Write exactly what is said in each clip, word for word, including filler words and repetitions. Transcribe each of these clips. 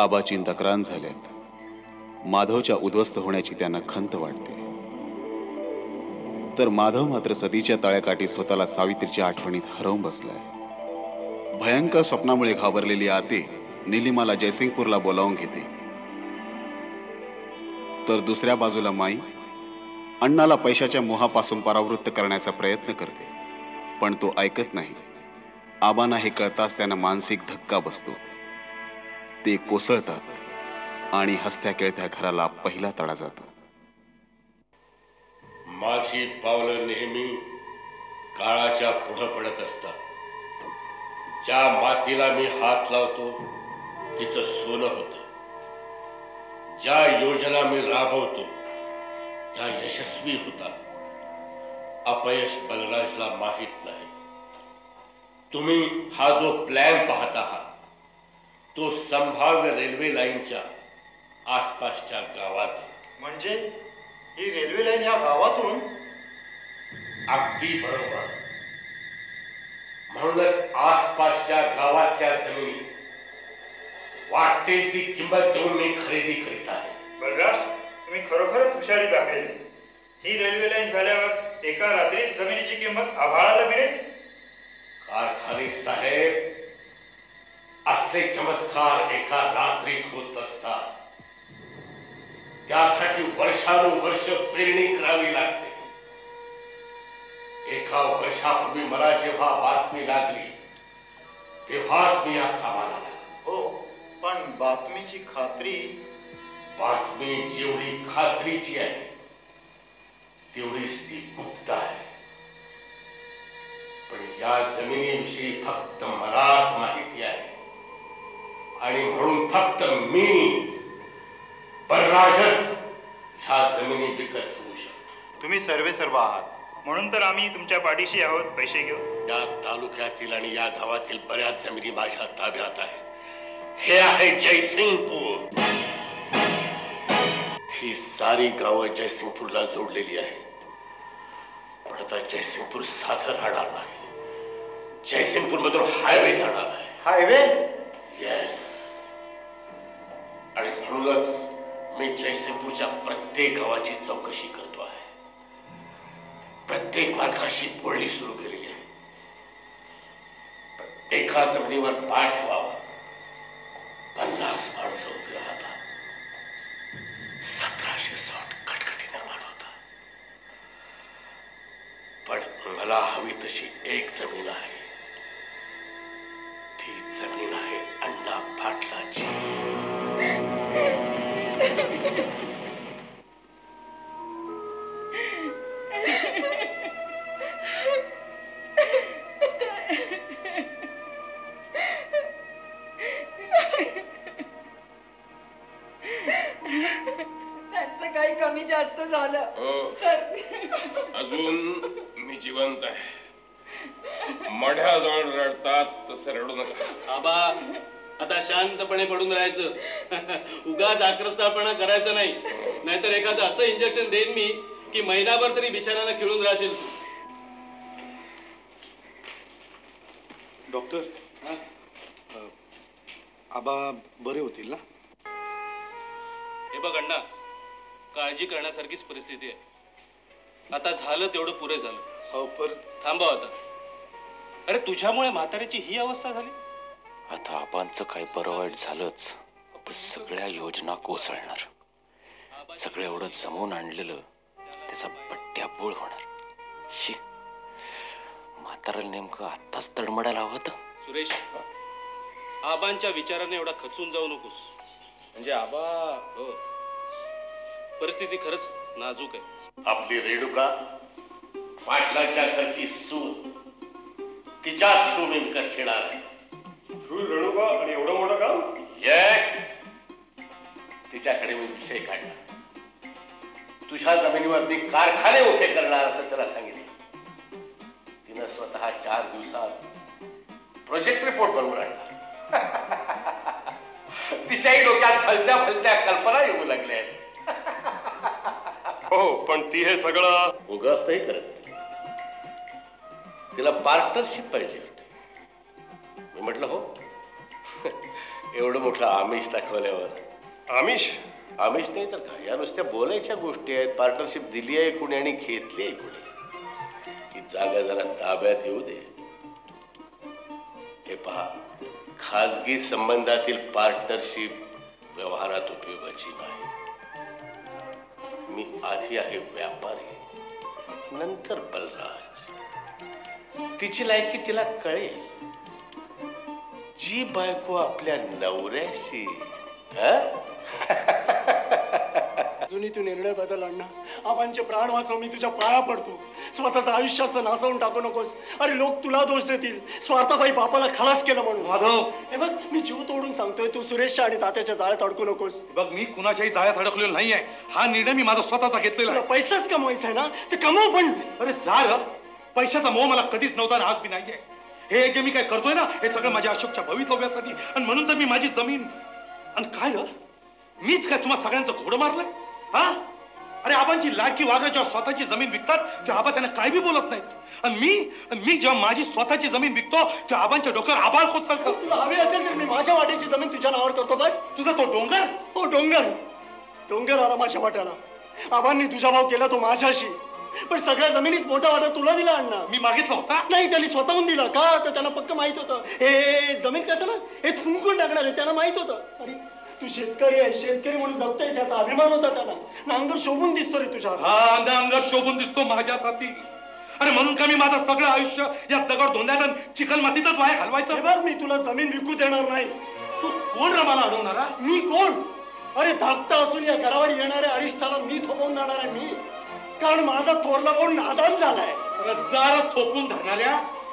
आबाची तक्रार झाल्यात। माधवच्या उद्ध्वस्त होण्याची त्यांना खंत वाटते, तर माधव मात्र सतीच्या तळ्याकाठी स्वतःला सावित्रीच्या आठवणीत हरवून बसलाय। भयंकर स्वप्नामुळे घाबरलेली आते नीलिमाला जयसिंगपूरला बोलावून घेते, तर दुसऱ्या बाजूला माई अण्णाला पैशाच्या मोहापासून परावृत्त करण्याचा प्रयत्न करते, पण तो ऐकत नाही। आबांना हे कळताच त्यांना मानसिक धक्का बसतो, ते कोसळतात आणि हसत्या खेळत्या घराला पहिला तडा जातो। माझी पावलं नेहमी काळाच्या पुढे पडत असतात। ज्या मातीला मी हात लावतो तिचं सोनं होतं, ज्या योजना मी राबवतो त्या यशस्वी होतात। अपयश बलराजला माहित नाही। तुम्ही हा जो प्लॅन पाहत आहात तो संभाव्य रेल्वे लाईनच्या आसपासच्या गावाचा, म्हणजे ही रेल्वे लाईन या गावातून? अगदी बरोबर। म्हणूनच आसपासच्या गावातल्या जमिनी वाटेल ती किंमत देऊन मी खरेदी करीत आहे। बलराज, तुम्ही खरोखरच हुशारी दाखवली। ही रेल्वे लाईन झाल्यावर एका रात्रीत जमिनीची किंमत आभाळाला मिळेल। कारखाने साहेब, असले चमत्कार एका रात्रीत होत असतात, त्यासाठी वर्षानुवर्ष पेरणी करावी लागते। एका वर्षापूर्वी मला जेव्हा बातमी लागली तेव्हाच मी या कामाला लागलो। हो, पण बातमीची खात्री? बातमी जेवढी खात्रीची आहे तेवढीच ती गुप्त आहे, पण या जमिनीविषयी फक्त मलाच माहिती आहे आणि म्हणून फक्त मीच बलराजच ह्या जमिनी विकत घेऊ शकतो। तुम्ही सर्वे सर्व आहात, म्हणून तर आम्ही तुमच्या पाठीशी आहोत। पैसे घेऊ। या तालुक्यातील आणि या गावातील बऱ्याच जमिनी माझ्या ताब्यात आहेत। हे आहे जयसिंगपूर। ही सारी गावं जयसिंगपूरला जोडलेली आहेत, पण आता जयसिंगपूर साधं राहणार नाही। जयसिंगपूर मधून हायवे जाणार आहे। हायवे? येस। आणि म्हणूनच मी जयसिंगपूरच्या प्रत्येक गावाची चौकशी करतो आहे। प्रत्येक मालकाशी बोलणी सुरू केलेली आहे। एका जमिनीवर पाय ठेवावा, पन्नास माणसं उभी राहतात, सतराशे साठ कटकटी निर्माण होतात। पण मला हवी तशी एक जमीन आहे, ती जमीन आहे अण्णा पाटलाची। त्यांचं काही कमी जास्त झालं? अजून मी जिवंत आहे। मढ्या जाऊन रडतात तसं रडू नका। आबा, आता शांतपणे पडून राहायचं, उगाच आक्रस्तापणा करायचं नाही, नाहीतर एखादं असं इंजेक्शन देईन मी की महिनाभर तरी बिचाराला खिळून राहशील। डॉक्टर, आबा बरे होतील ना? हे बघ अण्णा, काळजी करण्यासारखीच परिस्थिती आहे। आता झालं तेवढं पुरे झालं। हो, पर थांबा आता। अरे, तुझ्यामुळे म्हातारीची ही अवस्था झाली। आता आबांचं काही बरं वाईट झालंच, पण सगळ्या योजना कोसळणार। सगळं एवढं जमवून आणलेलं त्याचा बट्ट्याबोळ होणार। शी, म्हाताऱ्याला नेमकं आत्ताच तडमडायला हवं होतं। सुरेश, आबांच्या विचाराने एवढा खचून जाऊ नकोस। म्हणजे आबा, हो, परिस्थिती खरंच नाजूक आहे। आपली रेणुका पाटलाच्या घरची सून, तिच्या थ्रू मी विकत घेणार आहे। रेणुका आणि एवढं मोठं काम? येस, तिच्याकडे मी विषय काढला। तुझ्या जमिनीवर मी कारखाने उभे करणार असं त्याला सांगितलं। तिनं स्वतः चार दिवसात प्रोजेक्ट रिपोर्ट बनवून आणला। तिच्याही डोक्यात फलत्या फलत्या कल्पना येऊ लागल्या आहेत। हो, पण ती हे सगळं उगाच नाही करत, तिला पार्टनरशिप पाहिजे होती। मी म्हटलं हो, एवढं मोठं आमिष दाखवल्यावर. आमिष आमिष नाही तर काय या नुसत्या बोलायच्या गोष्टी आहेत. पार्टनरशिप दिली आहे कोणी आणि घेतली आहे कोणी. ती जागा जरा ताब्यात येऊ दे. हे पहा खाजगी संबंधातील पार्टनरशिप व्यवहारात उपयोगाची नाही. मी आधी आहे व्यापारी नंतर बलराज. तिची लायकी तिला कळेल. जी बायको आपल्या नवऱ्याशी जुनी तू निर्णय बदल अण्णा. आबांचे प्राण वाचव. मी तुझ्या पाया पडतो. स्वतःचं आयुष्याचं नाचवून टाकू नकोस. अरे लोक तुला दोष देतील स्वार्थाबाई बापाला खलास केलं म्हणून. माधव हे बघ मी जीव तोडून सांगतोय तू सुरेशच्या आणि तात्याच्या जाळ्यात अडकू नकोस. बघ मी कुणाच्याही जाळ्यात अडकलेलो नाहीये. हा निर्णय मी माझा स्वतःचा घेतलेला. पैसाच कमवायचा आहे ना तर कमव. पण अरे जा. पैशाचा मोह मला कधीच नव्हता आणि आज बी नाहीये. हे जे मी काय करतोय ना हे सगळं माझ्या अशोकच्या भवितव्यासाठी आणि म्हणून तर मी माझी जमीन आणि काय मीच काय तुम्हाला सगळ्यांचं घोडं मारलंय हा. अरे आबांची लाडकी वाघ जेव्हा स्वतःची जमीन विकतात तेव्हा आबा त्यांना काय बी बोलत नाहीत. आणि मी मी जेव्हा माझी स्वतःची जमीन विकतो तेव्हा आबांच्या डोक्यावर आबाळ खोच चालतो. तुला हवी असेल तर मी माझ्या वाट्याची जमीन तुझ्या नावावर करतो. बस तुझा तो डोंगर. हो डोंगर डोंगर आला माझ्या वाट्याला. आबांनी तुझा भाव केला तो माझ्याशी. पण सगळ्या जमिनीत मोठा वाटा तुला दिला अण्णा. मी मागितला होता नाही त्यांनी स्वतःहून दिला का तर त्यांना पक्क माहित होतं. हे जमीन कशाला हे फुंकून टाकणार आहे त्यांना माहित होतं. अरे तू शेतकरी आहे शेतकरी म्हणून जगतायस याचा अभिमान होता त्यांना. नांगर शोभून दिसतो रे तुझ्या. हा नांगर शोभून दिसतो माझ्यासाठी. अरे म्हणून का मी माझं सगळं आयुष्य या दगड धोंड्यात चिखल मातीतच वाया घालवायचं. बरं मी तुला जमीन विकू देणार नाही. तू कोण रे मला अडवणारा. मी कोण. अरे धाकटा असून या घरावर येणाऱ्या अरिष्ठाला मी थोपवून जाणार आहे. मी कारण माझा थोरला कोण नादान झालाय. रज्जार थोपून धरणाऱ्या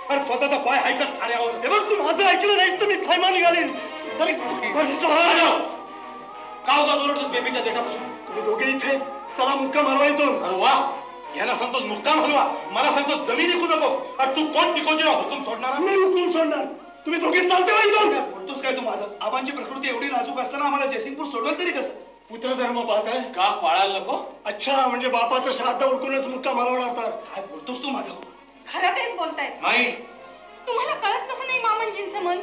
अरे स्वतःचा पाय ऐकत थाऱ्यावर. हे बघ तू माझं ऐकलं नाहीस तर मी थैमान घालेन. अरे काव गाजवलटस बेबीच्या देठापासून. तुम्ही दोघे इथे चला मुक्काम हलवायतून. अरे वा याला सांगतोस मुक्काम हलवा मला सांगतोस जमीन विकू नको. अरे तू कोण टिकवची ना हुकूम सोडणार. मी हुकूम सोडणार. तुम्ही दोघे चालते वाईतून. बोलतोस काय तू माझं. आबांची प्रकृती एवढी नाजूक असताना आम्हाला जयसिंगपूर सोडलं तरी कसं. पुत्रधर्म पाळताय का पाळायला नको. अच्छा म्हणजे बापाचं श्राद्ध उडकूनच मुक्का मालवणार तर. काय बोलतोस तू माधव. खरं तेच बोलताय. नाही तुम्हाला कळत कसं नाही मामनजींचं मन.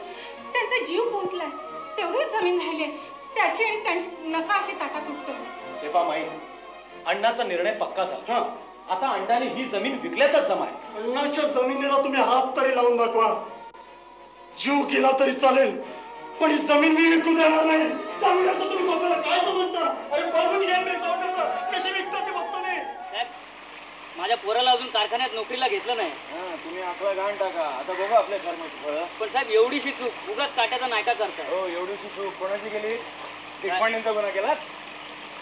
त्यांचा जीव गुंतलाय तेवढीच जमीन राहिली त्याची आणि त्यांची नका अशी ताटा तुटतो. हे पा माई अण्णाचा निर्णय पक्का झाला. आता अण्णाने ही जमीन विकल्यातच जमाय. अण्णाच्या जमिनीला तुम्ही हात तरी लावून दाखवा. जीव गेला तरी चालेल पण ही जमीन मी विकू देणार नाही. सांगू नका तुम्ही स्वतःला काय समजता. अरे बघून घ्या कशी विकता ते बघतो मी. माझ्या पोराला अजून कारखान्यात नोकरीला घेतलं नाही. तुम्ही आपला घाण टाका आता बघू आपल्या कर्मचारी. पण साहेब एवढीशी चूक उगाच काट्याचा नायका करताय. हो एवढीशी चूक कोणाची केली. देशपांडेंचा गुन्हा केला.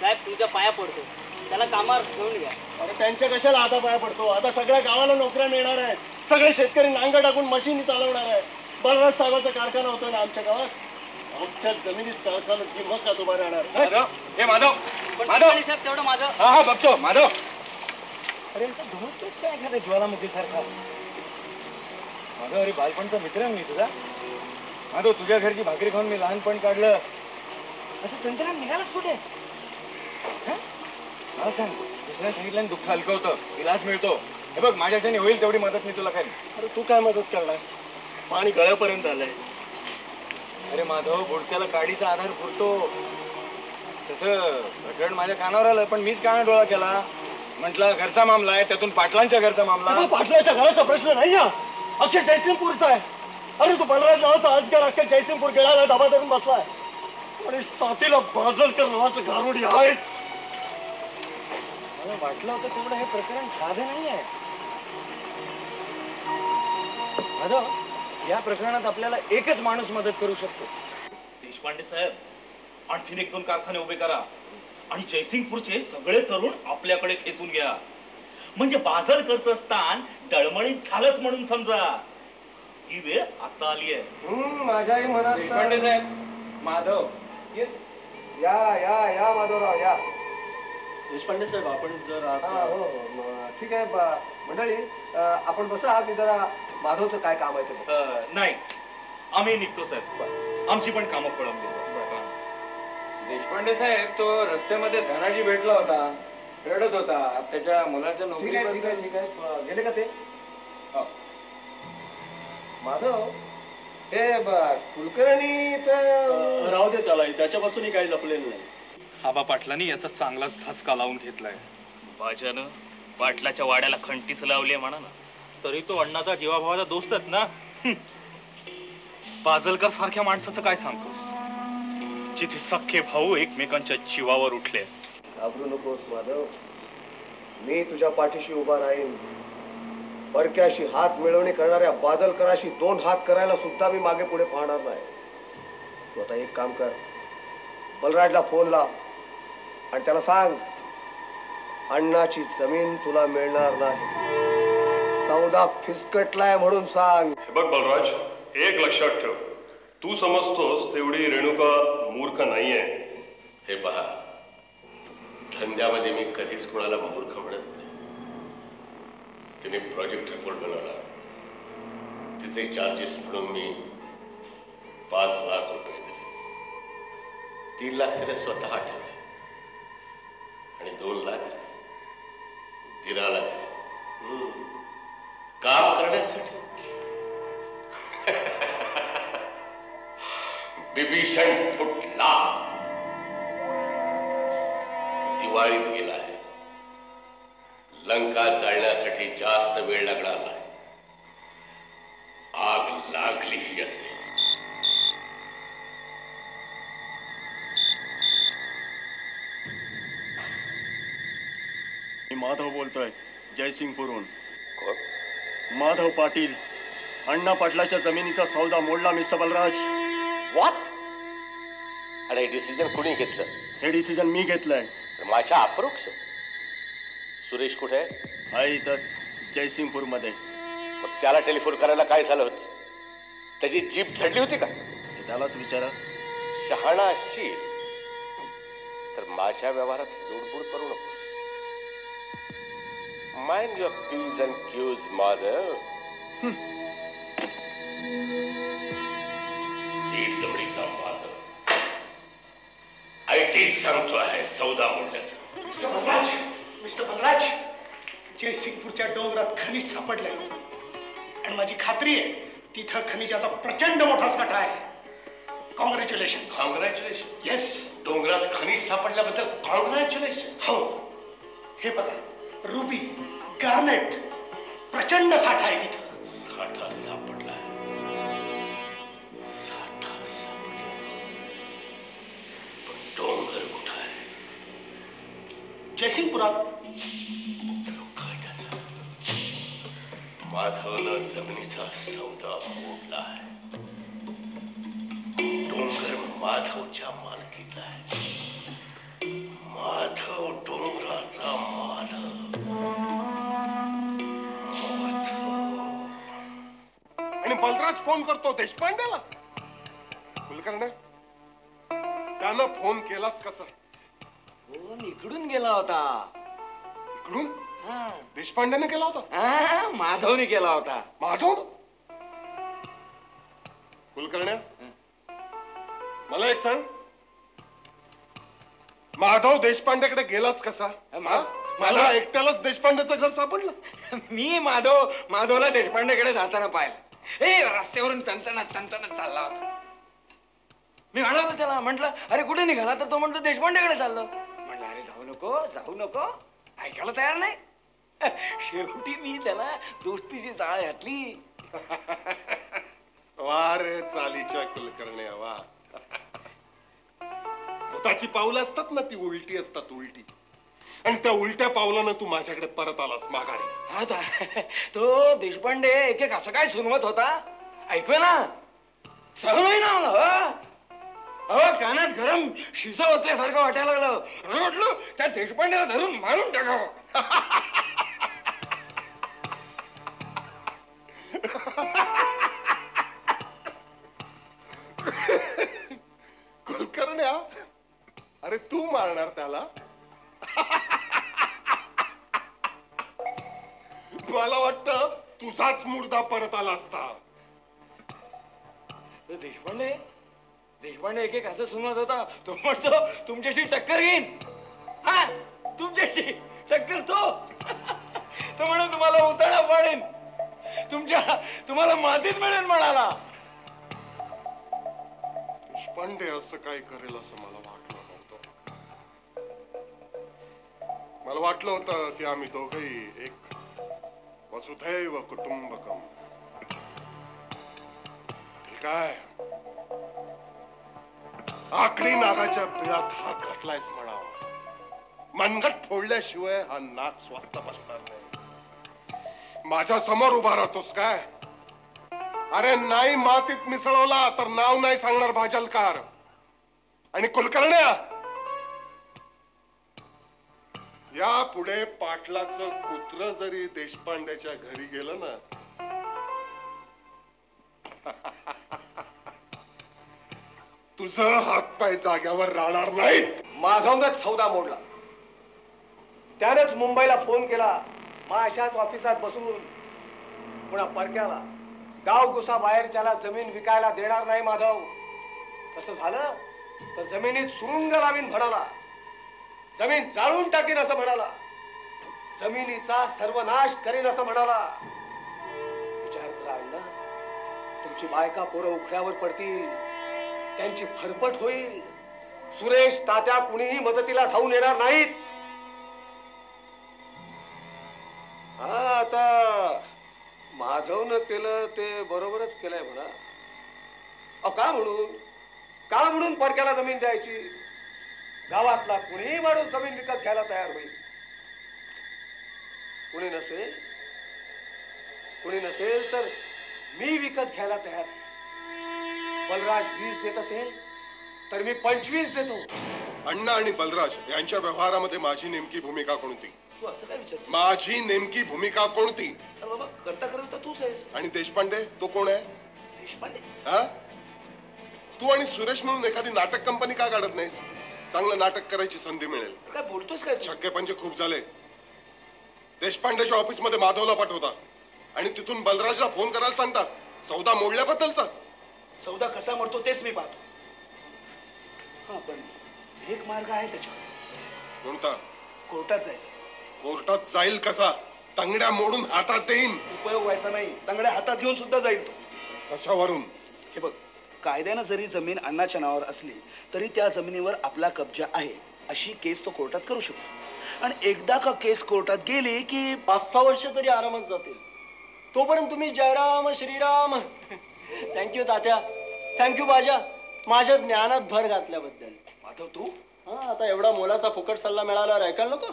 साहेब तुमच्या पाया पडतो त्याला कामावर घेऊन घ्या. अरे त्यांच्या कशाला आता पाया पडतो. आता सगळ्या गावाला नोकऱ्या मिळणार आहेत. सगळे शेतकरी नांगर टाकून मशीन चालवणार आहेत. बलराज साहेबाचा कारखाना होता ना आमच्या गावात. आमच्या जमिनीत कारखाना किंमत का तुम्हाला राहणार. हे माधव माधव साहेब तेवढं माझं. हा हा बघतो माधव. अरे धुळतोच काय एखाद्या ज्वालामुखी सारखा. माधव अरे बालपणचा मित्र मी तुझा. माधव तुझ्या घरची भाकरी खाऊन मी लहानपण काढलं. असं तंत्रज्ञान निघालंच कुठे. मला सांग दुसऱ्या सांगितल्याने दुःख हलकं होतं विलास मिळतो. हे बघ माझ्याच्याने होईल तेवढी मदत मी तुला करेन. अरे तू काय मदत करणार. पाणी गळ्यापर्यंत आलंय. अरे माधव बुडक्याला काडीचा आधार पुरतो. तसं प्रकरण माझ्या कानावर आलं पण मीच काना डोळा केला. म्हटलं घरचा मामला आहे त्यातून पाटलांच्या घरचा मामला. पाटलांच्या घराचा प्रश्न नाही हा अख्ख्या जयसिंगपूरचा आहे. अरे तू बलराज नावाचा आजकाल अख्ख्या जयसिंगपूर गेला धाबा धरून बसलाय. आणि साथीला बाजलकर नावाचं गारुडी आहे. मला वाटलं होतं तेवढं हे प्रकरण साधे नाही आहे. माधव या प्रकरणात आपल्याला एकच माणूस मदत करू शकतो. देशपांडे साहेब आणखीन एक दोन कारखाने उभे करा आणि जयसिंगपूरचे सगळे तरुण आपल्याकडे खेचून घ्या. म्हणजे बाजरकरचं स्थान डळमळीत झालंच म्हणून समजा. ही वेळ आता आली आहे. माझ्याही मनात. देशपांडे साहेब माधव या या या माधवराव या. देशपांडे साहेब आपण जर ठीक आहे मंडळी आपण बसा. आम्ही जरा माधवचं काय काम आहे ते. नाही आम्ही निघतो साहेब आमची पण कामं पळवली. देशपांडे साहेब तो रस्त्यामध्ये धनाजी भेटला होता रडत होता त्याच्या मुलाच्या नोकरीबद्दल. गेले का ते. माधव हे बघ कुलकर्णी तर राहू दे त्याला, त्याच्यापासूनही काही लपलेलं नाही. आबा पाटलांनी याचा चांगलाच धसका लावून घेतलाय. बाजानं पाटलाच्या वाड्याला खंटीच लावली म्हणा ना, तरी तो अण्णाचा जीवाभावाचा दोस्तच ना. बाजलकर सारख्या माणसाचं काय सांगतोस, जिथे सख्खे भाऊ एकमेकांच्या जीवावर उठले. घाबरू नकोस माधव, मी तुझ्या पाठीशी उभा राहीन. परक्याशी हात मिळवणी करणाऱ्या बाजलकराशी दोन हात करायला सुद्धा मी मागे पुढे पाहणार नाही. तू आता एक काम कर, बलराजला फोन लाव आणि त्याला सांग अण्णाची जमीन तुला मिळणार नाही, सौदा फिसकटलाय म्हणून सांग. बघ बलराज, एक लक्षात ठेव, तू समजतोस तेवढी रेणुका मूर्ख नाहीये. हे पहा, धंद्यामध्ये मी कधीच कोणाला मूर्ख म्हणत नाही. तिने प्रोजेक्ट रिपोर्ट बनवला, तिचे चार्जेस म्हणून मी पाच लाख रुपये दिले. तीन लाख तिने स्वतः ठेवले आणि दोन लाख दिराला दिले काम करण्यासाठी. बिभीषण फुटला, दिवाळीत गेला आहे. लंका जाळण्यासाठी जास्त वेळ लागणार नाही, आग लागलीही असेल. माधव बोलतोय जयसिंगपूरहून. माधव पाटील, अण्णा पाटलाच्या जमिनीचा सौदा मोडला मिस्टर बलराज. व्हॉट? अरे डिसिजन कोणी घेतलं? हे डिसिजन मी घेतलंय. माझ्या अपरोक्ष सुरेश कुठे आहे? इथंच जयसिंगपूर मध्ये. मग त्याला टेलिफोन करायला काय झालं होतं? त्याची जीप चढली होती का? त्यालाच विचारा. शहाणा असशील तर माझ्या व्यवहारात जोडबोड करू नकोस. Mind your Ps and cues Madhav. सांगतो आहे सौदा मोडल्याचा. मिस्टर बलराज, जयसिंगपूरच्या डोंगरात खनिज सापडले आणि माझी खात्री आहे तिथं खनिजाचा प्रचंड मोठा साठा आहे. कॉंग्रॅच्युलेशन. कॉंग्रॅच्युलेशन. येस, डोंगरात खनिज सापडल्याबद्दल कॉंग्रॅच्युलेशन. हो, हे बघा, रुबी गार्नेट प्रचंड साठा आहे तिथं. साठा सापडला जयसिंगपुरात. माधवनं जमिनीचा सौदा मोडला आहे. डोंगर माधवच्या मालकीचा आहे. माधव डोंगराचा मालक. आणि बलराज फोन करतो देशपांडेला. कुलकर्णी, त्यानं फोन केलाच कसा? इकडून गेला होता. इकडून? देशपांडेने केला होता? माधवने केला होता. माधव? कुलकर्ण्या, मला एक सांग, माधव देशपांडेकडे गेलाच कसा? मला एकट्यालाच देशपांडेचं घर सापडलं. मी माधव माधवला देशपांडेकडे जाताना पाहिलं. हे रस्त्यावरून तंतना तंतना चालला होता. मी म्हणालो त्याला, म्हटलं अरे कुठे निघाला? तर तो म्हणतो देशपांडेकडे चाललो. नको जाऊ नको, ऐकायला तयार नाही. शेवटी मी त्याला दोस्तीची जाळ घातली. वा रे चालीच्या कुलकर्ण्या, वा. भूताची पावलं असतात ना, ती उलटी असतात, उलटी. आणि त्या उलट्या पावलानं तू माझ्याकडे परत आलास माघारी. हा, तो देशपांडे एक एक असं काय सुनवत होता, ऐकवे ना, सहन नाही ना मला. अहो, कानात गरम शिसा ओतल्यासारखं वाटायला लागलं. म्हणून म्हटलं त्या देशपांडेला धरून मारून टाकावं. कुलकर्ण्या, अरे तू मारणार त्याला? मला वाटतं तुझाच मुर्दा परत आला असता. देशपांडे देशपांडे एक एक असं सुनत होता. तो म्हणतो तुमच्याशी टक्कर घेईन. हा, तुमच्याशी टक्कर. तो तो म्हणून तुम्हाला उताळा पाडेन, तुमच्या तुम्हाला मातीत मिळेल म्हणाला. पांडे असं काय करेल असं मला वाटलं नव्हतं. मला वाटलं होतं की आम्ही दोघंही एक वसुधैव कुटुंबकम. ठीक आहे, आकडी नागाच्या पिळात हात घातलायस म्हणावं. मनगट फोडल्याशिवाय हा नाग स्वस्त बसणार नाही. माझ्या समोर उभा राहतोस काय? अरे नाही मातीत मिसळवला तर नाव नाही सांगणार भाजलकार. आणि कुलकर्ण्या, या पुढे पाटलाचं कुत्र जरी देशपांड्याच्या घरी गेलं ना तुझं हातपाय जाग्यावर राहणार नाही. माझाच सौदा मोडला त्यानेच. मुंबईला फोन केला, माशाच ऑफिसात बसून पुन्हा परक्याला गाव गुसा बाहेर त्याला जमीन विकायला देणार नाही माधव. तसं झालं तर जमिनीत सुरुंग लावीन म्हणाला, जमीन जाळून टाकीन असं म्हणाला, जमिनीचा सर्वनाश करीन असं म्हणाला. विचार करा अण्णा, तुमची बायका पोरं उखड्यावर पडतील, त्यांची फरफट होईल. सुरेश तात्या कुणीही मदतीला धावून येणार नाहीत. हा, आता माधवनं केलं ते बरोबरच केलंय म्हणा. अ का म्हणून का म्हणून परक्याला जमीन द्यायची? गावातला कुणीही माणूस जमीन विकत घ्यायला तयार होईल. कुणी नसेल कुणी नसेल तर मी विकत घ्यायला तयार. बलराज वीस देत असेल तर मी पंचवीस देतो. अण्णा आणि बलराज यांच्या व्यवहारामध्ये माझी नेमकी भूमिका कोणती? तू असं काय विचारतो? माझी नेमकी भूमिका कोणती? बाबा करता करता तूच आहेस. आणि देशपांडे तो कोण आहे? देशपांडे हा? तू आणि सुरेश म्हणून एखादी नाटक कंपनी का काढत नाहीस? चांगलं नाटक करायची संधी मिळेल. काय बोलतोस काय? छक्के पंचे खूप झाले. देशपांडेच्या ऑफिस मध्ये माधवला पाठवता आणि तिथून बलराजला फोन करायला सांगता सौदा मोडल्याबद्दलचा. सौदा कसा मोडतो तेच मी पाहतो. हा, पण एक मार्ग आहे त्याच्यावर. कोणता? कोर्टात जायचं. कोर्टात जाईल कसा? तंगड्या मोडून हातात देईन. उपयोग व्हायचा नाही. तंगड्या हातात घेऊन सुद्धा जाईल तो. कशावरून? हे बघ, कायद्यानं जरी जमीन अण्णाच्या नावावर असली तरी त्या जमिनीवर आपला कब्जा आहे अशी केस तो कोर्टात करू शकतो. आणि एकदा का केस कोर्टात गेली की पाच सहा वर्ष तरी आरामात जातील. तोपर्यंत तुम्ही जयराम श्रीराम. थँक्यू तात्या, थँक्यू बाजा, माझ्या ज्ञानात भर घातल्याबद्दल. माधव तू हा, आता एवढा मोलाचा फुकट सल्ला मिळाल्यावर ऐकाल नको.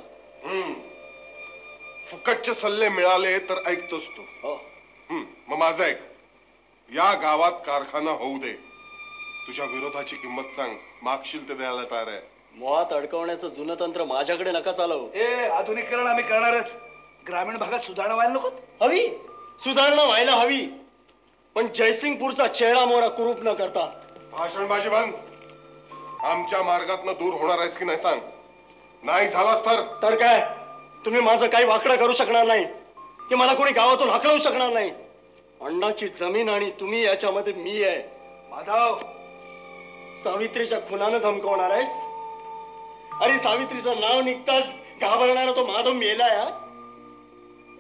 फुकटचे सल्ले मिळाले तर ऐकतोस तू. हो मग माझं ऐक. या गावात कारखाना होऊ दे. तुझ्या विरोधाची किंमत सांग, मागशील ते द्यायला तयार आहे. मोहात अडकवण्याचं जुनं तंत्र माझ्याकडे नका चालव. ए, आधुनिकीकरण आम्ही करणारच. ग्रामीण भागात सुधारणा व्हायला नको? हवी सुधारणा व्हायला हवी, पण जयसिंगपूरचा चेहरा मोहरा कुरूप न करता. भाषणबाजी बंद. आमच्या मार्गातनं दूर होणार आहेस की नाही सांग. नाही झालास तर तर काय? तुम्ही माझं काही वाकडं करू शकणार नाही की मला कोणी गावातून हकलवू शकणार नाही. अण्णाची जमीन आणि तुम्ही याच्यामध्ये मी आहे. माधव, सावित्रीच्या खुनानं धमकवणार आहेस? अरे सावित्रीचं नाव निघताच घाबरणारा तो माधव मेलाय.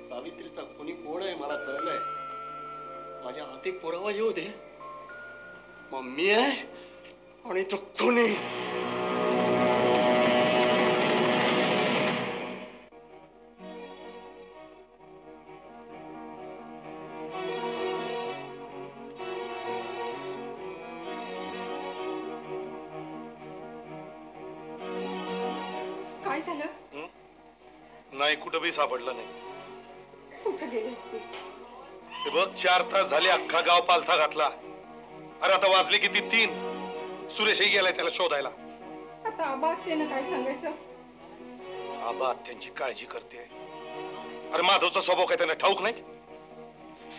सावित्रीचा खुनी कोण आहे मला कळलंय. माझ्या हाती पुरावा येऊ दे. मग मी आहे आणि तो खुनी. कुठंही सापडलं नाही. बघ, चार तास झाले अख्खा गाव पालथा घातला. अरे आता वाजले किती तीन. सुरेशही गेलाय त्याला शोधायला. आता आबा आत्याने काय सांगायचं? आबा आत्यांची काळजी करते. अरे माधवचा स्वभाव काय त्यांना ठाऊक नाही?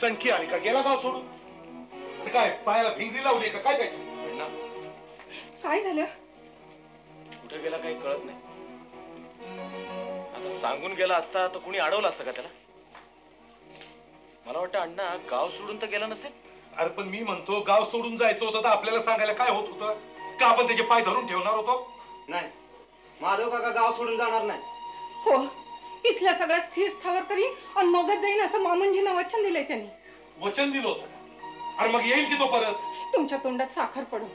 संख्या आली का गेला गाव सोडून. काय पायाला भिंगरी लावली का काय? त्याची काय झालं? कुठे गेला काही कळत नाही. सांगून गेला असता तर कुणी अडवला असता का त्याला? मला वाटतं अण्णा गाव सोडून तर गेला नसेल. अरे पण मी म्हणतो गाव सोडून जायचं होतं तर आपल्याला सांगायला काय होत होतं का? आपण त्याचे पाय धरून ठेवणार होतो? नाही, माधव काका गाव सोडून जाणार नाही. हो, इथल्या सगळ्या स्थिर स्थावर तरी आणि मगच जाईन असं मामनजींना वचन दिलंय त्यांनी. वचन दिलं होतं? अरे मग येईल की तो परत. तुमच्या तोंडात साखर पडून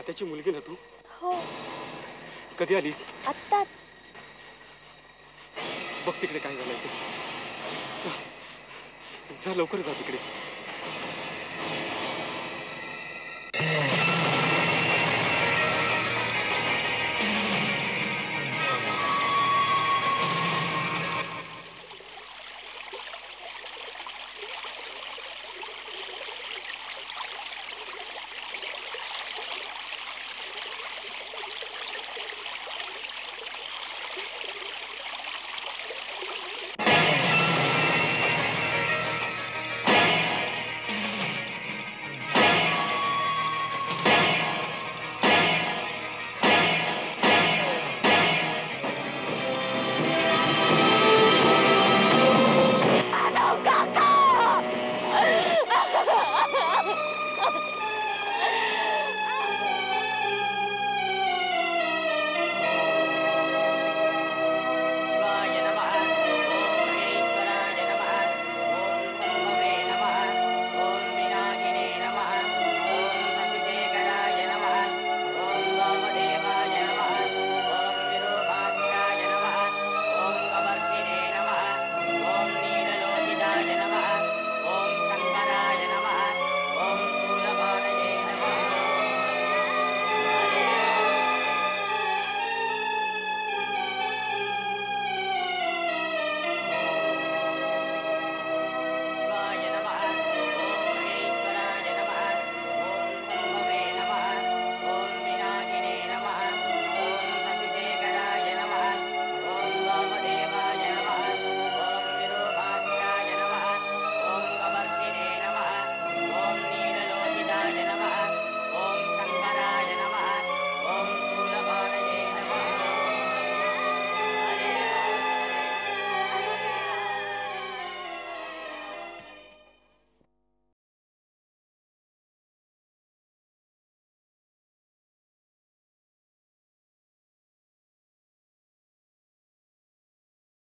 तात्याची मुलगी ना तू? हो। कधी आलीस? आत्ताच। बघ तिकडे काय झालंय ते। जा, जा लवकर जा तिकडे।